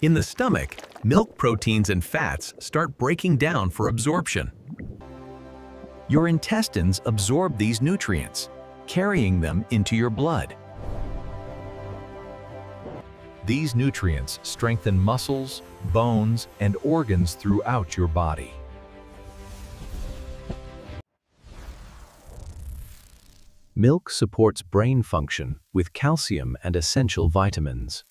In the stomach, milk proteins and fats start breaking down for absorption. Your intestines absorb these nutrients, carrying them into your blood. These nutrients strengthen muscles, bones, and organs throughout your body. Milk supports brain function with calcium and essential vitamins.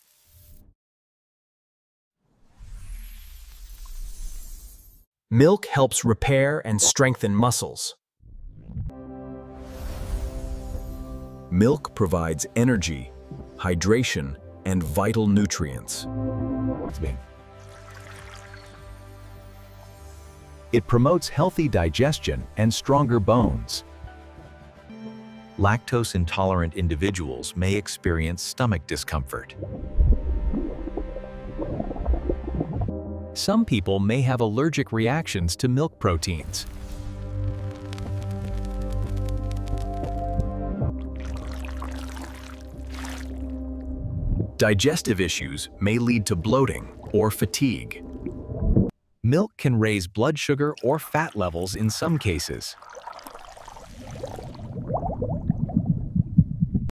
Milk helps repair and strengthen muscles. Milk provides energy, hydration, and vital nutrients. It promotes healthy digestion and stronger bones. Lactose-intolerant individuals may experience stomach discomfort. Some people may have allergic reactions to milk proteins. Digestive issues may lead to bloating or fatigue. Milk can raise blood sugar or fat levels in some cases.